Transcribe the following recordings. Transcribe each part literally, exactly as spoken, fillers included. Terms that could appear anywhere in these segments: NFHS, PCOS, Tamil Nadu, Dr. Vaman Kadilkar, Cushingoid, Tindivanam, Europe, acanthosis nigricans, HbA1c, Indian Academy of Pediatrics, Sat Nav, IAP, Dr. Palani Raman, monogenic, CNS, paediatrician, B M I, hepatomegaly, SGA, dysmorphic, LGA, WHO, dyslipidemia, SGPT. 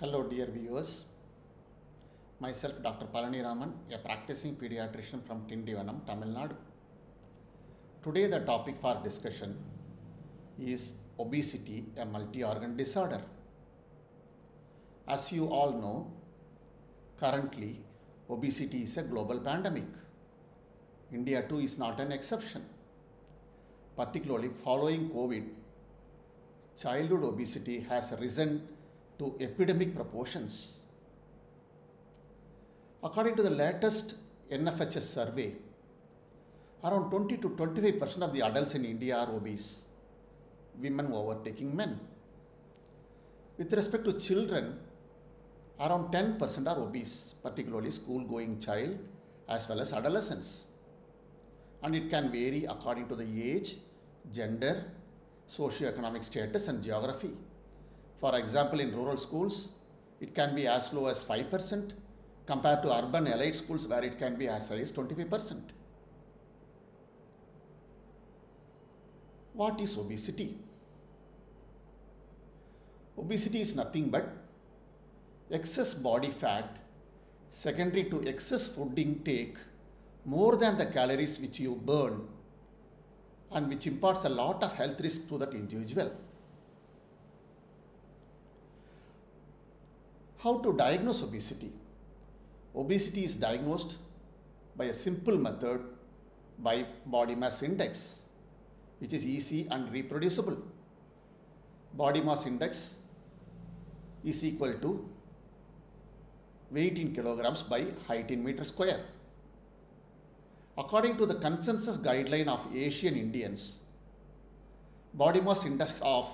Hello dear viewers, myself Doctor Palani Raman, a practicing pediatrician from Tindivanam, Tamil Nadu. Today the topic for discussion is obesity, a multi-organ disorder. As you all know, currently obesity is a global pandemic. India too is not an exception. Particularly following COVID, childhood obesity has risen to epidemic proportions. According to the latest N F H S survey, around twenty to twenty-five percent of the adults in India are obese, women overtaking men. With respect to children, around ten percent are obese, particularly school-going child as well as adolescents. And it can vary according to the age, gender, socioeconomic status and geography. For example, in rural schools, it can be as low as five percent compared to urban elite schools where it can be as high as twenty-five percent. What is obesity? Obesity is nothing but excess body fat secondary to excess food intake more than the calories which you burn, and which imparts a lot of health risk to that individual. How to diagnose obesity? Obesity is diagnosed by a simple method by body mass index, which is easy and reproducible. Body mass index is equal to weight in kilograms by height in meter square. According to the consensus guideline of Asian Indians, body mass index of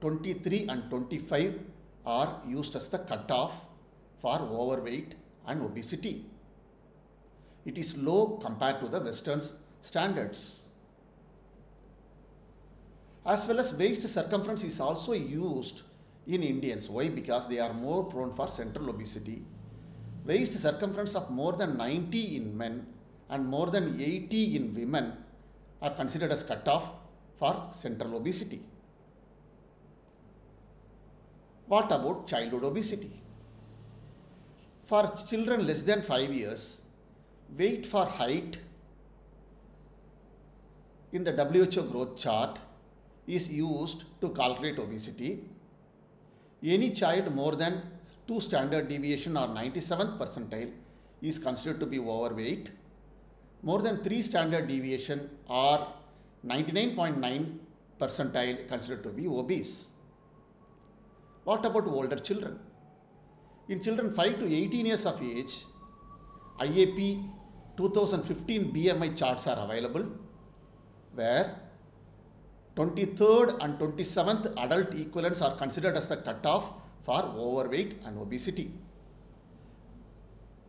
twenty-three and twenty-five are used as the cutoff for overweight and obesity. It is low compared to the Western standards. As well as waist circumference is also used in Indians. Why? Because they are more prone for central obesity. Waist circumference of more than ninety in men and more than eighty in women are considered as cutoff for central obesity. What about childhood obesity? For children less than five years, weight for height in the W H O growth chart is used to calculate obesity. Any child more than two standard deviation or ninety-seventh percentile is considered to be overweight. More than three standard deviation or ninety-nine point nine percentile considered to be obese. What about older children? In children five to eighteen years of age, I A P two thousand fifteen B M I charts are available, where twenty-third and twenty-seventh adult equivalents are considered as the cutoff for overweight and obesity.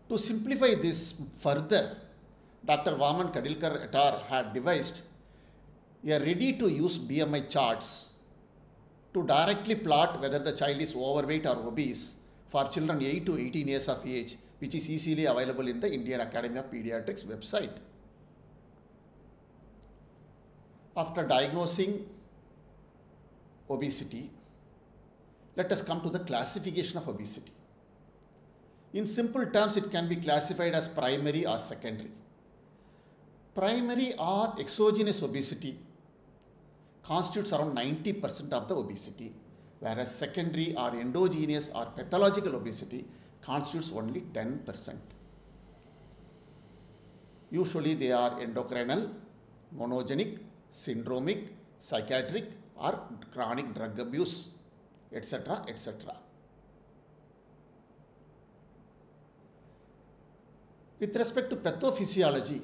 To simplify this further, Doctor Vaman Kadilkar et al. Had devised a ready-to-use B M I charts to directly plot whether the child is overweight or obese for children eight to eighteen years of age, which is easily available in the Indian Academy of Pediatrics website. After diagnosing obesity, let us come to the classification of obesity. In simple terms, it can be classified as primary or secondary. Primary or exogenous obesity constitutes around ninety percent of the obesity, whereas secondary or endogenous or pathological obesity constitutes only ten percent. Usually they are endocrinal, monogenic, syndromic, psychiatric or chronic drug abuse, et cetera et cetera. With respect to pathophysiology,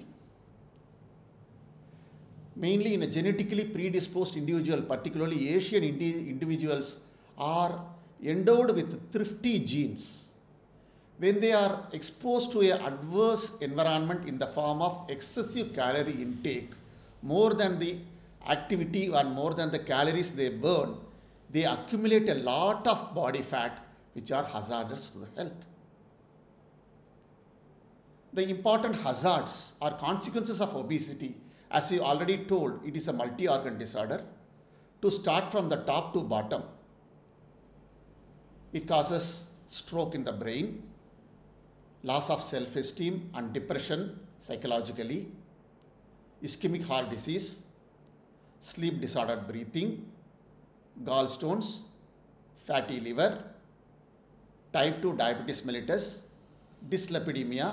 mainly in a genetically predisposed individual, particularly Asian indi individuals are endowed with thrifty genes. When they are exposed to an adverse environment in the form of excessive calorie intake, more than the activity or more than the calories they burn, they accumulate a lot of body fat which are hazardous to the health. The important hazards or consequences of obesity, as you already told, it is a multi-organ disorder. To start from the top to bottom, it causes stroke in the brain, loss of self-esteem and depression psychologically, ischemic heart disease, sleep disordered breathing, gallstones, fatty liver, type two diabetes mellitus, dyslipidemia,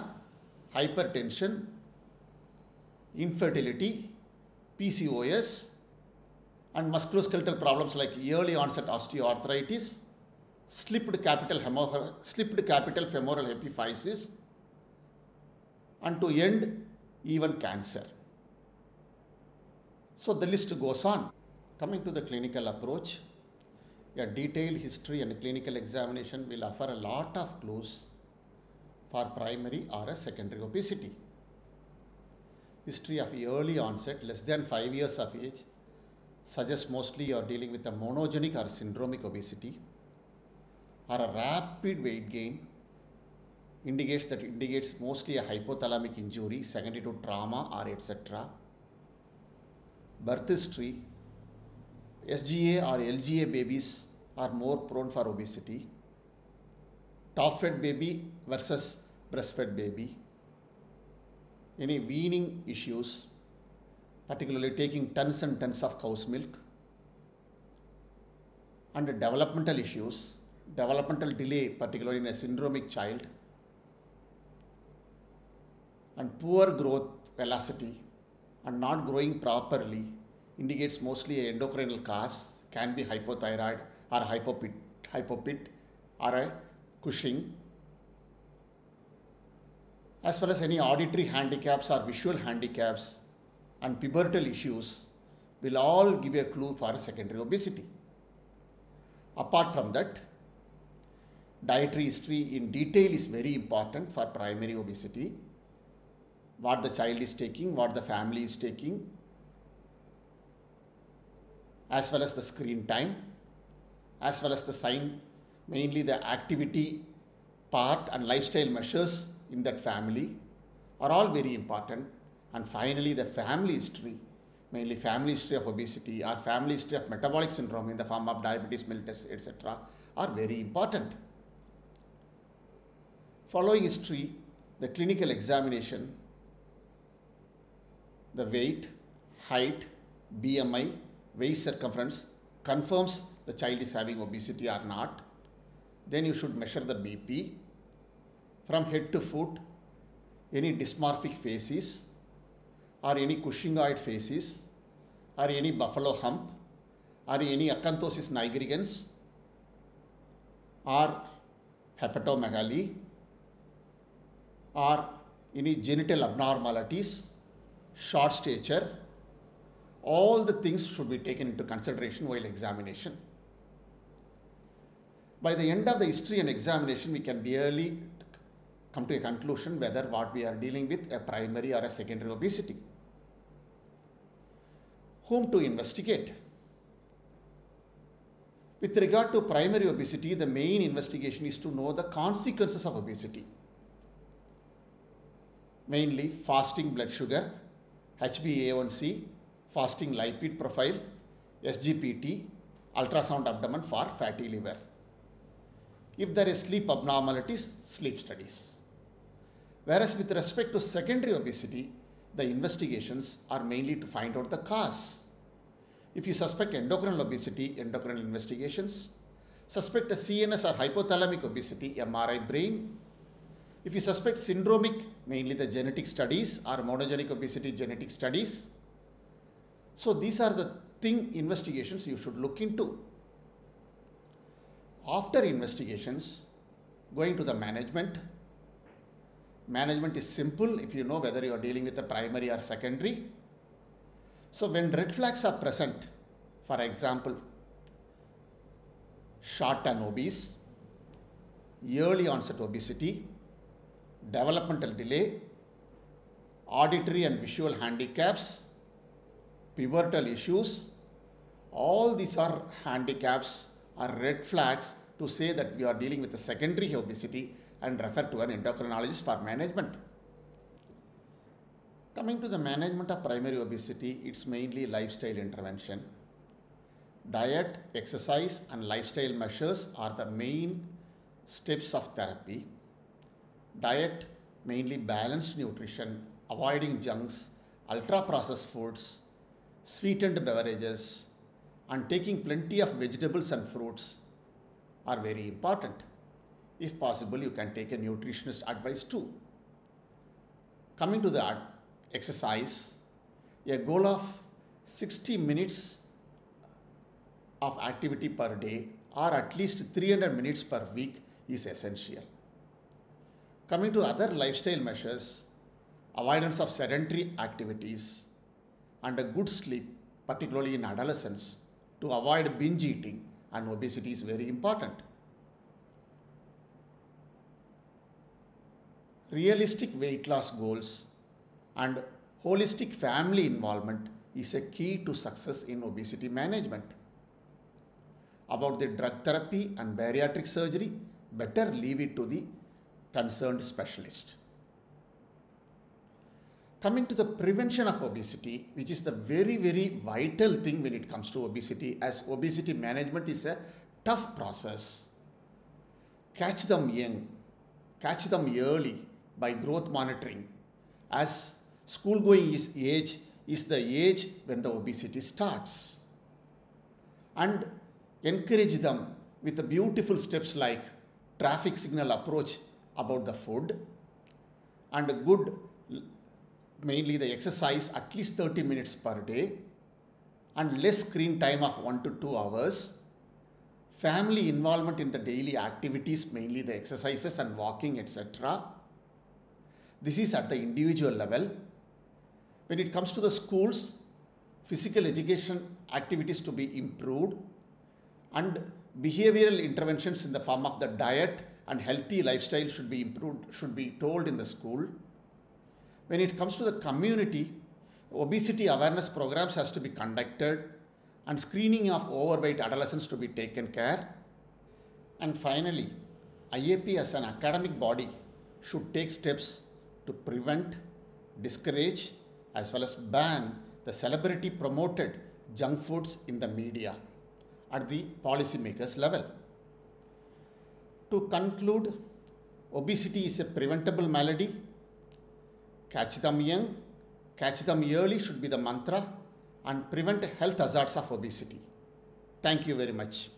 hypertension, infertility, P C O S, and musculoskeletal problems like early onset osteoarthritis, slipped capital, slipped capital femoral epiphysis, and to end, even cancer. So the list goes on. Coming to the clinical approach, a detailed history and clinical examination will offer a lot of clues for primary or a secondary obesity. History of early onset, less than five years of age, suggests mostly you are dealing with a monogenic or syndromic obesity, or a rapid weight gain indicates that indicates mostly a hypothalamic injury secondary to trauma or et cetera. Birth history, S G A or L G A babies are more prone for obesity. Top-fed baby versus breastfed baby. Any weaning issues, particularly taking tons and tons of cow's milk. And developmental issues, developmental delay, particularly in a syndromic child. And poor growth velocity and not growing properly indicates mostly an endocrinal cause, can be hypothyroid or hypopit, hypopit or a Cushing. As well as any auditory handicaps or visual handicaps and pubertal issues will all give a clue for a secondary obesity. Apart from that, dietary history in detail is very important for primary obesity. What the child is taking, what the family is taking, as well as the screen time, as well as the sign, mainly the activity part and lifestyle measures in that family are all very important. And finally, the family history, mainly family history of obesity or family history of metabolic syndrome in the form of diabetes mellitus, et cetera are very important. Following history, the clinical examination, the weight, height, B M I, waist circumference confirms the child is having obesity or not. Then you should measure the B P from head to foot, any dysmorphic facies or any Cushingoid facies or any buffalo hump or any acanthosis nigricans or hepatomegaly or any genital abnormalities, short stature. All the things should be taken into consideration while examination. By the end of the history and examination, we can really come to a conclusion whether what we are dealing with a primary or a secondary obesity. Whom to investigate? With regard to primary obesity, the main investigation is to know the consequences of obesity. Mainly fasting blood sugar, H b A one c, fasting lipid profile, S G P T, ultrasound abdomen for fatty liver. If there is sleep abnormalities, sleep studies. Whereas with respect to secondary obesity, the investigations are mainly to find out the cause. If you suspect endocrinal obesity, endocrinal investigations. Suspect a C N S or hypothalamic obesity, M R I brain. If you suspect syndromic, mainly the genetic studies or monogenic obesity genetic studies. So these are the thing investigations you should look into. After investigations, going to the management. Management is simple if you know whether you are dealing with a primary or secondary. So when red flags are present, for example, short and obese, early onset obesity, developmental delay, auditory and visual handicaps, pivotal issues, all these are handicaps or red flags to say that we are dealing with a secondary obesity and refer to an endocrinologist for management. Coming to the management of primary obesity, it's mainly lifestyle intervention. Diet, exercise and lifestyle measures are the main Steps of therapy. Diet, mainly balanced nutrition, avoiding junks, ultra-processed foods, sweetened beverages, and taking plenty of vegetables and fruits are very important. If possible, you can take a nutritionist advice too. Coming to the exercise, a goal of sixty minutes of activity per day or at least three hundred minutes per week is essential. Coming to other lifestyle measures, avoidance of sedentary activities and a good sleep, particularly in adolescence, to avoid binge eating and obesity is very important. Realistic weight loss goals and holistic family involvement is a key to success in obesity management. About the drug therapy and bariatric surgery, better leave it to the concerned specialist. Coming to the prevention of obesity, which is the very, very vital thing when it comes to obesity, as obesity management is a tough process. Catch them young, catch them early by growth monitoring, as school going is age is the age when the obesity starts. And encourage them with the beautiful steps like traffic signal approach about the food and a good, mainly the exercise at least thirty minutes per day and less screen time of one to two hours. Family involvement in the daily activities, mainly the exercises and walking, et cetera. This is at the individual level. When it comes to the schools, physical education activities to be improved and behavioral interventions in the form of the diet and healthy lifestyle should be improved, should be told in the school. When it comes to the community, obesity awareness programs has to be conducted and screening of overweight adolescents to be taken care. And finally, I A P as an academic body should take steps to prevent, discourage, as well as ban the celebrity promoted junk foods in the media at the policymakers level. To conclude, obesity is a preventable malady. Catch them young, catch them early should be the mantra, and prevent health hazards of obesity. Thank you very much.